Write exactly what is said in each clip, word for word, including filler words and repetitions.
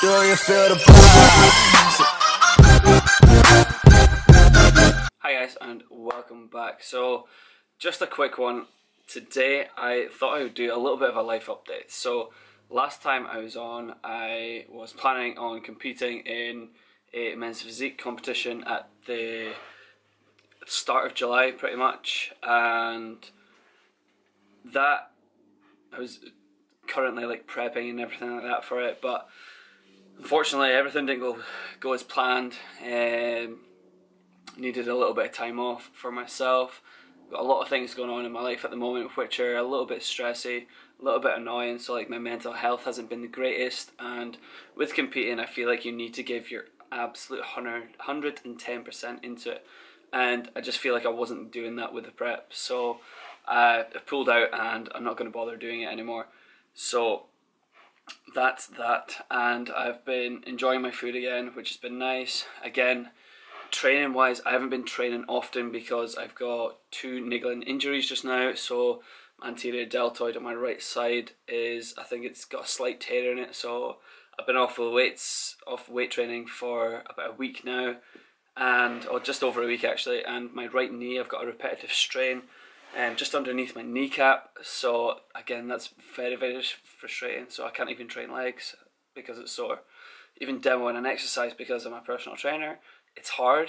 Do you feel the vibes? Hi guys and welcome back. So just a quick one. Today I thought I would do a little bit of a life update. So last time I was on, I was planning on competing in a men's physique competition at the start of July pretty much, and that I was currently like prepping and everything like that for it, but unfortunately everything didn't go, go as planned. Um, needed a little bit of time off for myself. Got a lot of things going on in my life at the moment which are a little bit stressy, a little bit annoying, so like my mental health hasn't been the greatest, and with competing I feel like you need to give your absolute one hundred ten percent into it, and I just feel like I wasn't doing that with the prep, so I pulled out and I'm not going to bother doing it anymore. So that's that, and I've been enjoying my food again, which has been nice. Again, training wise, I haven't been training often because I've got two niggling injuries just now. So my anterior deltoid on my right side is, I think it's got a slight tear in it, so I've been off with weights, off weight training for about a week now, and or just over a week actually. And my right knee, I've got a repetitive strain Um, just underneath my kneecap, so again that's very very frustrating, so I can't even train legs because it's sore. Even demoing an exercise, because I'm a personal trainer, it's hard,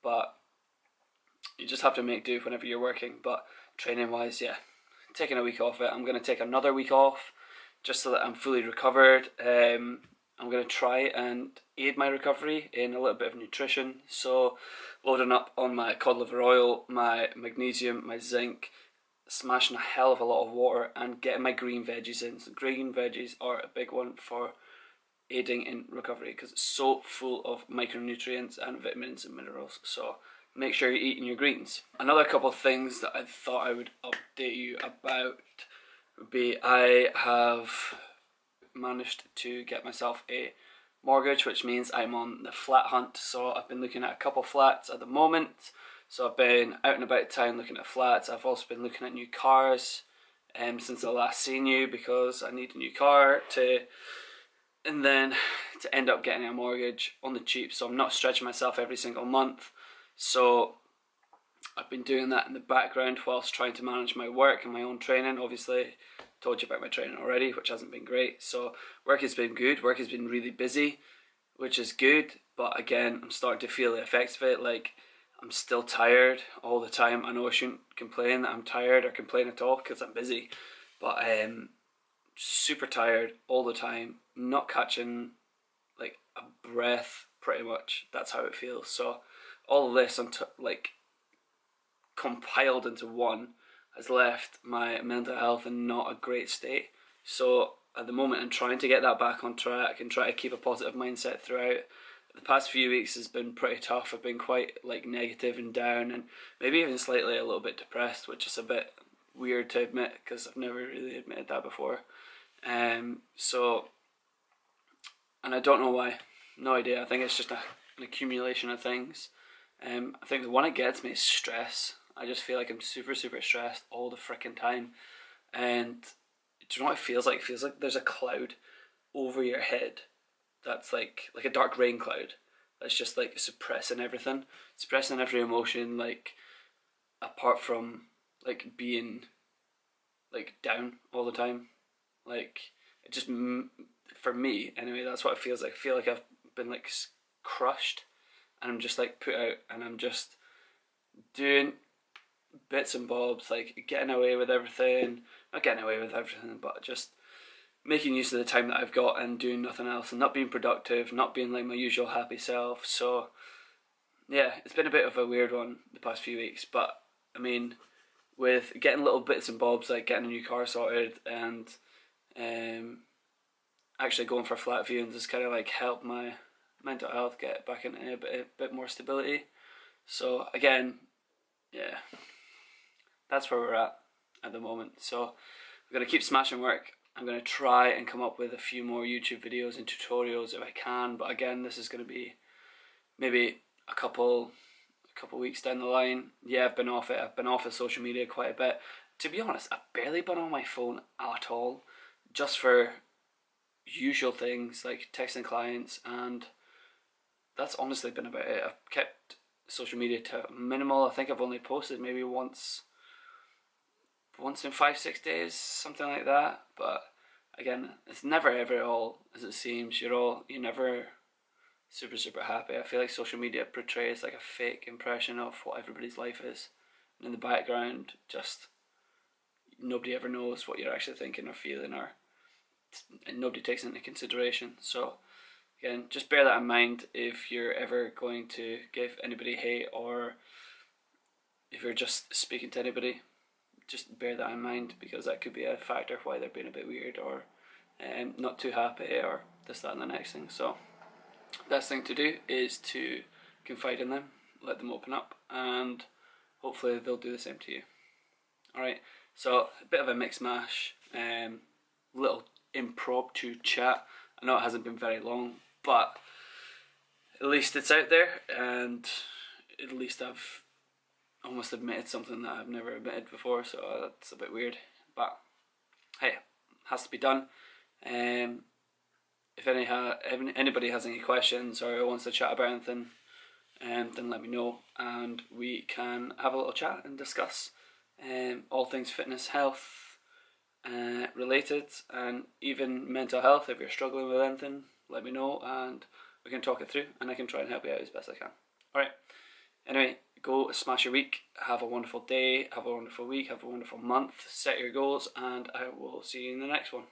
but you just have to make do whenever you're working. But training wise, yeah, taking a week off it. I'm going to take another week off just so that I'm fully recovered. um, I'm going to try and aid my recovery in a little bit of nutrition, so loading up on my cod liver oil, my magnesium, my zinc, smashing a hell of a lot of water, and getting my green veggies in. So green veggies are a big one for aiding in recovery because it's so full of micronutrients and vitamins and minerals, so make sure you're eating your greens. Another couple of things that I thought I would update you about would be I have managed to get myself a mortgage, which means I'm on the flat hunt. So I've been looking at a couple flats at the moment, so I've been out and about town looking at flats. I've also been looking at new cars um, since I last seen you, because I need a new car to and then to end up getting a mortgage on the cheap, so I'm not stretching myself every single month. So I've been doing that in the background whilst trying to manage my work and my own training. Obviously told you about my training already, which hasn't been great. So work has been good, work has been really busy, which is good, but again I'm starting to feel the effects of it. Like I'm still tired all the time. I know I shouldn't complain that I'm tired or complain at all because I'm busy, but I am super tired all the time, not catching like a breath pretty much. That's how it feels. So all of this I'm t like compiled into one has left my mental health in not a great state. So at the moment I'm trying to get that back on track and try to keep a positive mindset throughout. The past few weeks has been pretty tough. I've been quite like negative and down, and maybe even slightly a little bit depressed, which is a bit weird to admit because I've never really admitted that before. Um, so, and I don't know why, no idea. I think it's just a, an accumulation of things. Um, I think the one that gets me is stress. I just feel like I'm super, super stressed all the frickin' time. And do you know what it feels like? It feels like there's a cloud over your head that's like like a dark rain cloud that's just like suppressing everything, suppressing every emotion, like apart from like being like down all the time. Like it just, for me anyway, that's what it feels like. I feel like I've been like crushed and I'm just like put out, and I'm just doing bits and bobs, like getting away with everything, not getting away with everything, but just making use of the time that I've got and doing nothing else and not being productive, not being like my usual happy self. So yeah, it's been a bit of a weird one the past few weeks, but I mean, with getting little bits and bobs like getting a new car sorted and um, actually going for flat viewings has kind of like helped my mental health get back into a bit, a bit more stability. So again, yeah, that's where we're at at the moment. So we're going to keep smashing work. I'm going to try and come up with a few more YouTube videos and tutorials if I can, but again this is going to be maybe a couple a couple weeks down the line. Yeah, I've been off it. I've been off of social media quite a bit. To be honest, I've barely been on my phone at all, just for usual things like texting clients, and that's honestly been about it. I've kept social media to minimal. I think I've only posted maybe once once in five, six days, something like that. But again, it's never ever all as it seems. You're all you're never super, super happy. I feel like social media portrays like a fake impression of what everybody's life is. And in the background, just nobody ever knows what you're actually thinking or feeling, or and nobody takes it into consideration. So again, just bear that in mind if you're ever going to give anybody hate, or if you're just speaking to anybody, just bear that in mind, because that could be a factor why they're being a bit weird, or um, not too happy, or this, that and the next thing. So best thing to do is to confide in them, let them open up, and hopefully they'll do the same to you. Alright, so a bit of a mix mash, um, little impromptu chat. I know it hasn't been very long, but at least it's out there, and at least I've almost admitted something that I've never admitted before, so that's a bit weird, but hey, has to be done. Um, if any ha anybody has any questions or wants to chat about anything, um, then let me know, and we can have a little chat and discuss um, all things fitness, health uh, related, and even mental health. If you're struggling with anything, let me know, and we can talk it through, and I can try and help you out as best I can. Alright, anyway, go smash your week, have a wonderful day, have a wonderful week, have a wonderful month, set your goals, and I will see you in the next one.